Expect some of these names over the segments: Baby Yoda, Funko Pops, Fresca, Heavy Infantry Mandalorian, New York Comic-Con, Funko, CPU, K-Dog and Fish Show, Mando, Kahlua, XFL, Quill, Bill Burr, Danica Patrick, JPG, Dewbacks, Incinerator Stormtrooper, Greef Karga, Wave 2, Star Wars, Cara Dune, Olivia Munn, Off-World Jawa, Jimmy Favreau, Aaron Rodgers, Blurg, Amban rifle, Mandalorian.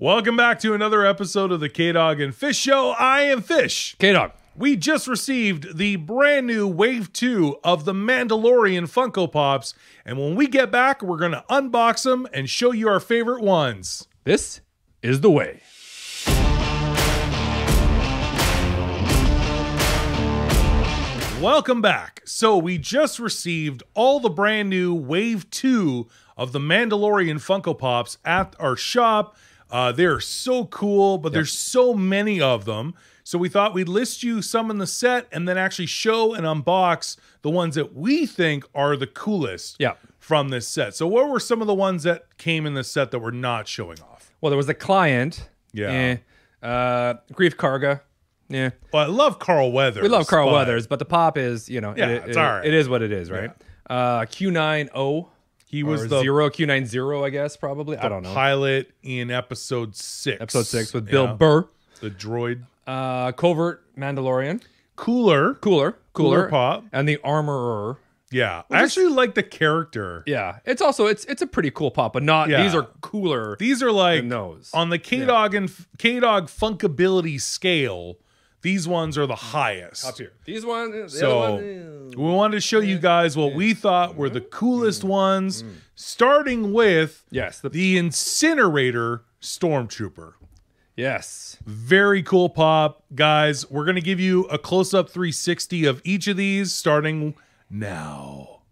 Welcome back to another episode of the K-Dog and Fish Show. I am Fish. K-Dog. We just received the brand new Wave 2 of the Mandalorian Funko Pops. And when we get back, we're going to unbox them and show you our favorite ones. This is the way. Welcome back. So we just received all the brand new Wave 2 of the Mandalorian Funko Pops at our shop. They're so cool, but there's so many of them. So we thought we'd list you some in the set and then actually show and unbox the ones that we think are the coolest from this set. So what were some of the ones that came in this set that we're not showing off? Well, there was the Client. Yeah. Greef Karga. Yeah. Well, I love Carl Weathers. We love Carl Weathers, but the pop is, you know, it is what it is, right? Yeah. Q90. He was the Q90, I guess, probably. I don't know. Pilot in episode 6. Episode 6 with Bill Burr. The droid. Covert Mandalorian. Cooler Pop. And the Armorer. Yeah. I actually like the character. Yeah. It's also, it's a pretty cool pop, but not, these are cooler. These are like, on the K-Dog and K-Dog Funkability scale, these ones are the highest. Up here. These ones. So we wanted to show you guys what we thought were the coolest ones, starting with the Incinerator Stormtrooper. Yes. Very cool pop. Guys, we're going to give you a close-up 360 of each of these starting now.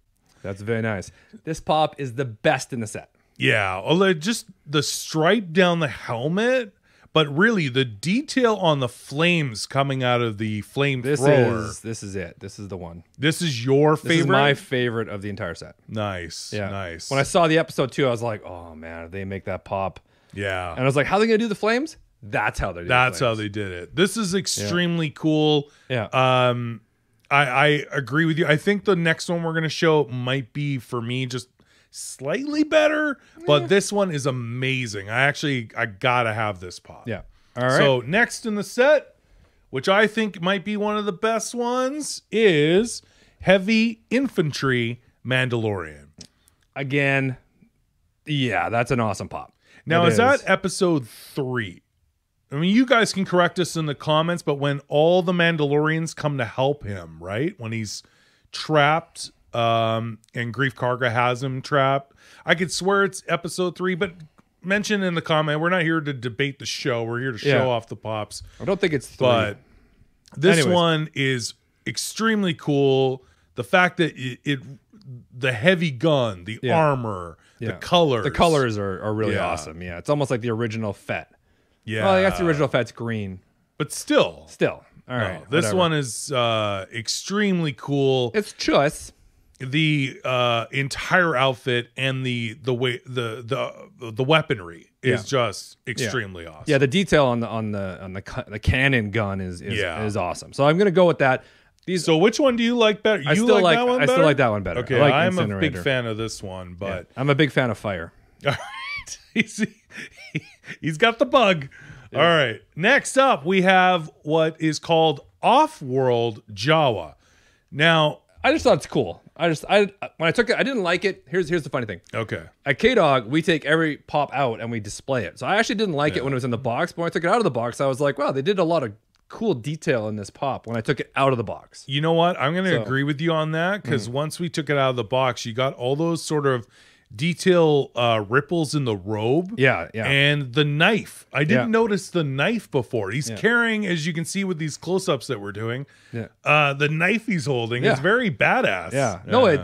That's very nice. This pop is the best in the set. Yeah. Just the stripe down the helmet. But really, the detail on the flames coming out of the flamethrower. This is it. This is the one. This is your favorite? This is my favorite of the entire set. Nice. Yeah. Nice. When I saw the episode 2, I was like, oh, man, they make that pop. Yeah. And I was like, how are they going to do the flames? That's how they did it. That's how they did it. This is extremely cool. Yeah. I agree with you. I think the next one we're going to show might be, for me, just slightly better, but this one is amazing. I gotta have this pop. Yeah. All right. So next in the set, which I think might be one of the best ones, is Heavy Infantry Mandalorian. Again, yeah, that's an awesome pop. Now, is that episode 3? I mean, you guys can correct us in the comments, but when all the Mandalorians come to help him, right? When he's trapped and Greef Karga has him trapped. I could swear it's episode 3, but mention in the comment. We're not here to debate the show. We're here to show off the pops. I don't think it's 3. But this one is extremely cool. The fact that the heavy gun, the armor, the colors. The colors are really awesome. Yeah, it's almost like the original Fett. Yeah. Well, I guess the original Fett's green. But still. Still. All right. No, this one is extremely cool. It's just the entire outfit and the way the weaponry is just extremely awesome. Yeah, the detail on the cannon gun is awesome. So I'm gonna go with that. So which one do you like better? I still like that one better. Okay, I'm a big fan of this one, but I'm a big fan of fire. All right, he's got the bug. Yeah. All right, next up we have what is called Off-World Jawa. Now, I just thought it's cool. When I took it, I didn't like it. Here's the funny thing. Okay. At K-Dog, we take every pop out and we display it. So I actually didn't like it when it was in the box, but when I took it out of the box, I was like, wow, they did a lot of cool detail in this pop when I took it out of the box. You know what? I'm going to agree with you on that, because once we took it out of the box, you got all those sort of detail ripples in the robe. Yeah, yeah. And the knife. I didn't notice the knife before. He's carrying, as you can see with these close-ups that we're doing, the knife he's holding is very badass. Yeah. No, it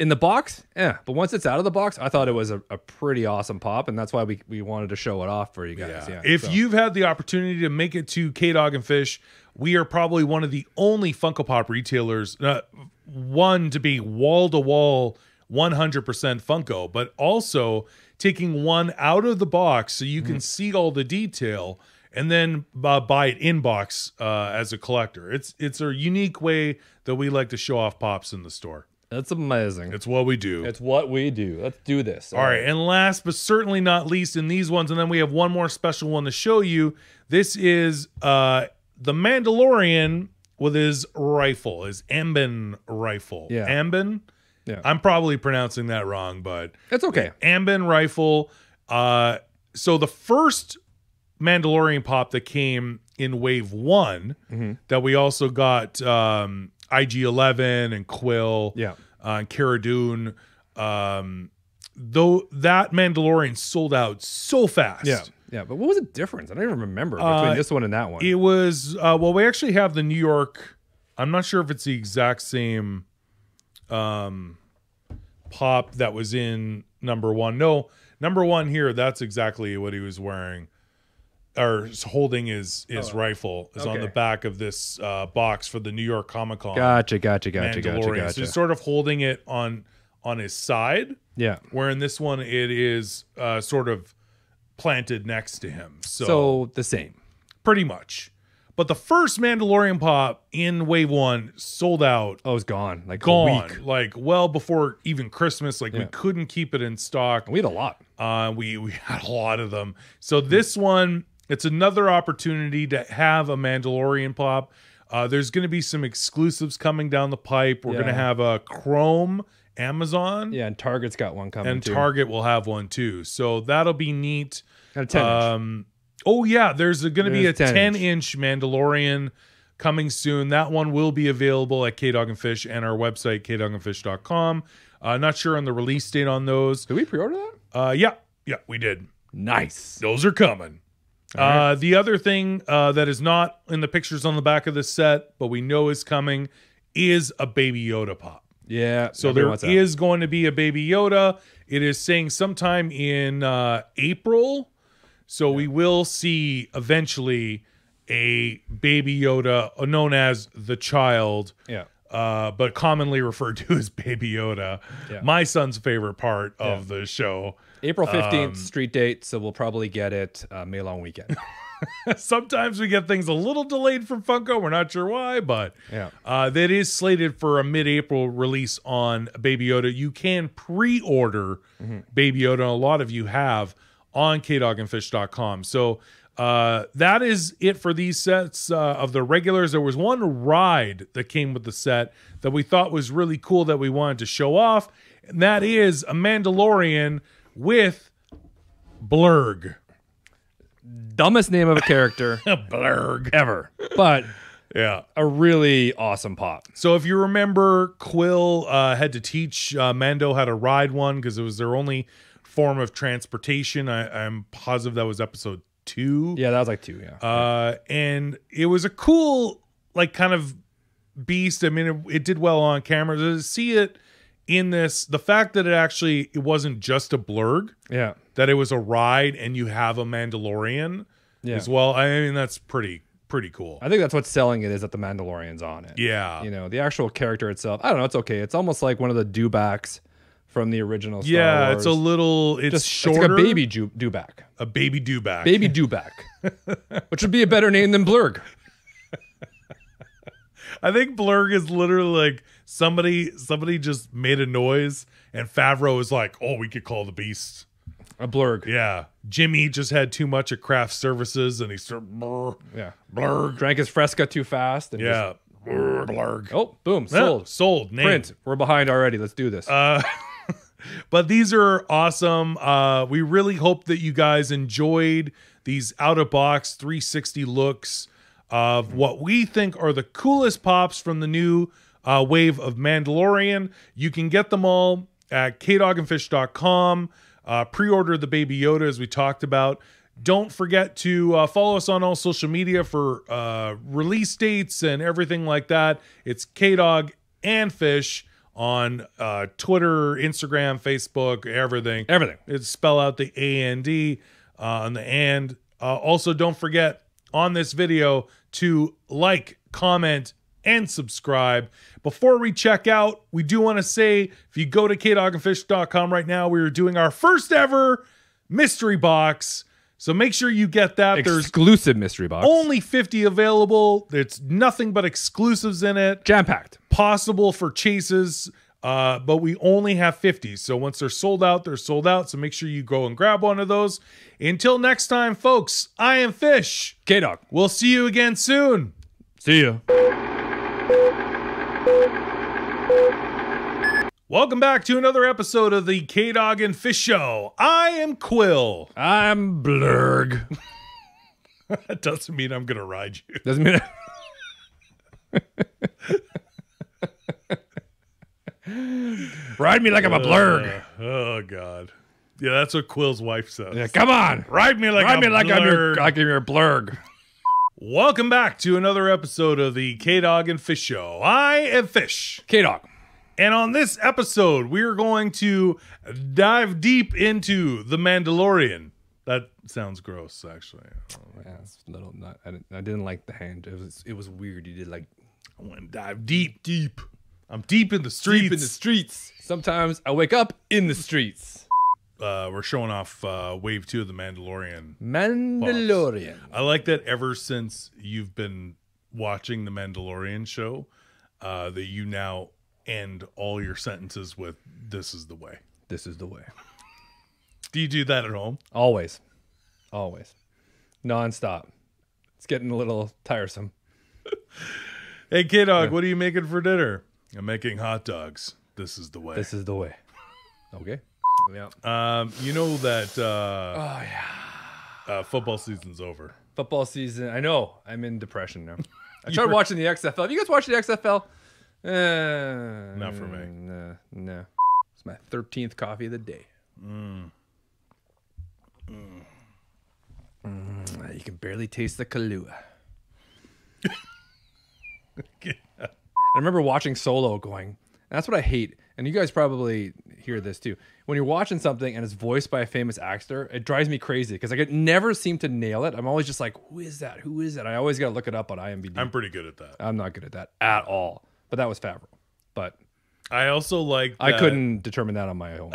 in the box, but once it's out of the box, I thought it was a pretty awesome pop, and that's why we wanted to show it off for you guys. Yeah. If you've had the opportunity to make it to K-Dog and Fish, we are probably one of the only Funko Pop retailers, one to be wall-to-wall 100% Funko, but also taking one out of the box so you can see all the detail and then buy it in box as a collector. It's a unique way that we like to show off pops in the store. That's amazing. It's what we do. It's what we do. Let's do this. All right, and last but certainly not least in these ones, and then we have one more special one to show you. This is the Mandalorian with his rifle, his Amban rifle. Yeah. Amban? Yeah. I'm probably pronouncing that wrong, but it's okay. Amban rifle. So the first Mandalorian Pop that came in Wave 1 that we also got IG-11 and Quill and Cara Dune. Though that Mandalorian sold out so fast. But what was the difference? I don't even remember between this one and that one. It was, well, we actually have the New York, I'm not sure if it's the exact same pop that was in number one. No, number one here, that's exactly what he was wearing or holding his rifle is on the back of this box for the New York Comic-Con. Gotcha. So he's sort of holding it on his side. Yeah. Where in this one, it is sort of planted next to him. So the same. Pretty much. But the first Mandalorian pop in Wave 1 sold out. Oh, it was gone. Like gone. A week. Like well before even Christmas. Like we couldn't keep it in stock. We had a lot. We had a lot of them. So this one, it's another opportunity to have a Mandalorian pop. There's going to be some exclusives coming down the pipe. We're going to have a Chrome Amazon. Yeah, and Target's got one coming too. And Target will have one too. So that'll be neat. Got a 10 inch. Oh, yeah, there's going to be a 10-inch Mandalorian coming soon. That one will be available at K-Dog and Fish and our website, kdogandfish.com. Not sure on the release date on those. Did we pre-order that? Yeah, we did. Nice. Those are coming. Right. The other thing that is not in the pictures on the back of the set, but we know is coming, is a Baby Yoda pop. Yeah. So there is going to be a Baby Yoda. It is saying sometime in April. So we will see eventually a Baby Yoda known as the Child, but commonly referred to as Baby Yoda. Yeah. My son's favorite part of the show. April 15th, street date, so we'll probably get it May long weekend. Sometimes we get things a little delayed from Funko. We're not sure why, but that is slated for a mid-April release on Baby Yoda. You can pre-order Baby Yoda, and a lot of you have, on kdogandfish.com. So that is it for these sets of the regulars. There was one ride that came with the set that we thought was really cool that we wanted to show off, and that is a Mandalorian with Blurg. Dumbest name of a character. Blurg. Ever. But a really awesome pop. So if you remember, Quill had to teach Mando how to ride one because it was their only form of transportation. I'm positive that was episode 2. Yeah, that was like 2. And it was a cool, like, kind of beast. I mean, it did well on camera. To see it in this, the fact that it wasn't just a blurg, that it was a ride, and you have a Mandalorian as well. I mean, that's pretty cool. I think that's what's selling it, is that the Mandalorian's on it. You know, the actual character itself, I don't know. It's okay. It's almost like one of the Dewbacks from the original Star Wars. It's a little, it's shorter. It's like a baby Dewback. A baby Dewback. Baby Dewback. Which would be a better name than Blurg. I think Blurg is literally like somebody just made a noise and Favreau is like, oh, we could call the beast a Blurg. Yeah. Jimmy just had too much of craft services and he started Blurg. Drank his Fresca too fast and just, Blurg. Oh, boom. Sold. Name. Print. We're behind already. Let's do this. But these are awesome. We really hope that you guys enjoyed these out-of-box 360 looks of what we think are the coolest pops from the new wave of Mandalorian. You can get them all at kdogandfish.com. Pre-order the Baby Yoda, as we talked about. Don't forget to follow us on all social media for release dates and everything like that. It's K-Dog and Fish on Twitter, Instagram, Facebook, everything. It's spell out the AND on the and. Also, don't forget on this video to like, comment, and subscribe. Before we check out, we do want to say, if you go to kdogandfish.com right now, we are doing our first ever mystery box. So make sure you get that. Exclusive mystery box. Only 50 available. It's nothing but exclusives in it. Jam-packed. Possible for chases, but we only have 50. So once they're sold out, they're sold out. So make sure you go and grab one of those. Until next time, folks, I am Fish. K-Dog. We'll see you again soon. See ya. Welcome back to another episode of the K-Dog and Fish Show. I am Quill. I'm Blurg. That doesn't mean I'm going to ride you. Doesn't mean ride me like I'm a blurg. Oh, God. Yeah, that's what Quill's wife says. Yeah, come on. Ride me like, I'm your blurg. Welcome back to another episode of the K-Dog and Fish Show. I am Fish. K-Dog. And on this episode, we are going to dive deep into The Mandalorian. That sounds gross, actually. Yeah, it's a little, I didn't like the hand. It was weird. You did like, I want to dive deep. I'm deep in the streets. Deep in the streets. Sometimes I wake up in the streets. We're showing off Wave 2 of The Mandalorian. Mandalorian. Pops. I like that ever since you've been watching The Mandalorian show, that you now end all your sentences with, this is the way. This is the way. Do you do that at home? Always. Always. Nonstop. It's getting a little tiresome. Hey, K-Dog, what are you making for dinner? I'm making hot dogs. This is the way. This is the way. Okay. Yeah. You know that football season's over. Football season. I know. I'm in depression now. I tried watching the XFL. Have you guys watched the XFL? Not for me. No. It's my 13th coffee of the day. You can barely taste the Kahlua. I remember watching Solo going, that's what I hate. And you guys probably hear this too. When you're watching something and it's voiced by a famous actor, it drives me crazy because I could never seem to nail it. I'm always just like, who is that? Who is that? I always got to look it up on IMDb. I'm pretty good at that. I'm not good at that at all. But that was Favreau. But I also like that, I couldn't determine that on my own.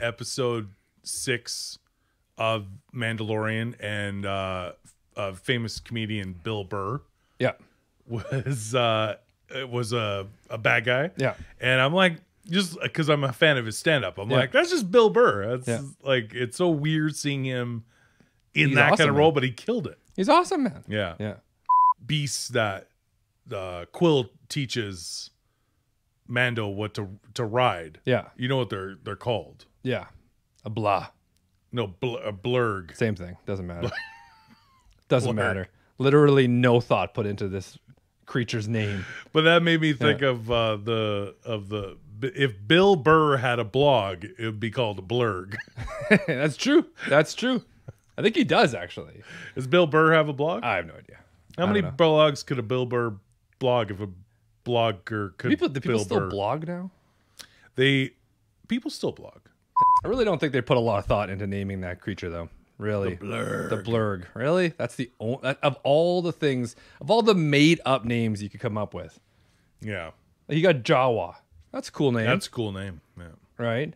Episode 6 of Mandalorian and famous comedian Bill Burr. Yeah. It was a bad guy. Yeah. And I'm like, just because I'm a fan of his stand-up, I'm like, that's just Bill Burr. That's like, it's so weird seeing him in that kind of role, but he killed it. He's awesome, man. Yeah. Yeah. Beasts that Quill teaches Mando what to ride. Yeah. You know what they're called. Yeah. A blah. No, a blurg. Same thing. Doesn't matter. Doesn't matter. Literally no thought put into this creature's name. But that made me think of if Bill Burr had a blog, it would be called Blurg. That's true. That's true. I think he does, actually. Does Bill Burr have a blog? I have no idea. How many blogs could a Bill Burr blog if a blogger could? Do people still blog now? People still blog. I really don't think they put a lot of thought into naming that creature, though. Really, the blurg. Really, that's the only of all the things, of all the made-up names you could come up with. Yeah, like you got Jawa. That's a cool name. That's a cool name. Yeah, right.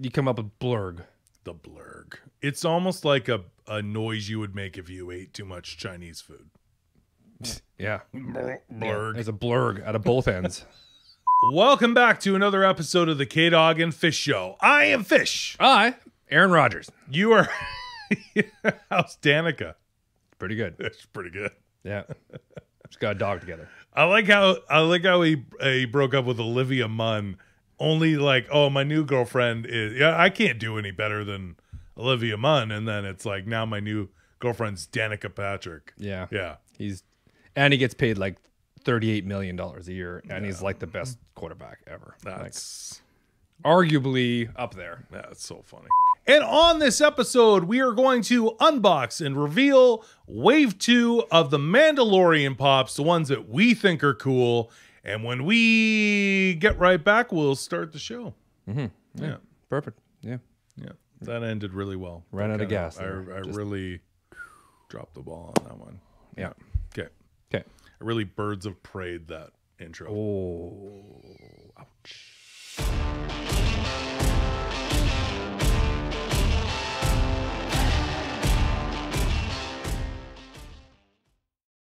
You come up with blurg. The blurg. It's almost like a noise you would make if you ate too much Chinese food. Yeah, blurg. Yeah, there's a blurg out of both ends. Welcome back to another episode of the K-Dog and Fish Show. I am Fish. Aaron Rodgers. You are. How's Danica? Pretty good. It's pretty good. Yeah, just got a dog together. I like how he broke up with Olivia Munn. Only like, oh, my new girlfriend is. Yeah, I can't do any better than Olivia Munn. And then it's like, now my new girlfriend's Danica Patrick. Yeah, yeah. He gets paid like $38 million a year, and he's like the best quarterback ever. That's like, arguably up there. Yeah, that's so funny. And on this episode, we are going to unbox and reveal Wave 2 of the Mandalorian Pops, the ones that we think are cool. And when we get right back, we'll start the show. Mm-hmm. Yeah. Perfect. Yeah. Yeah. That ended really well. Ran out of gas. I really dropped the ball on that one. Yeah. Okay. Okay. I really birds of prey that intro. Oh, ouch.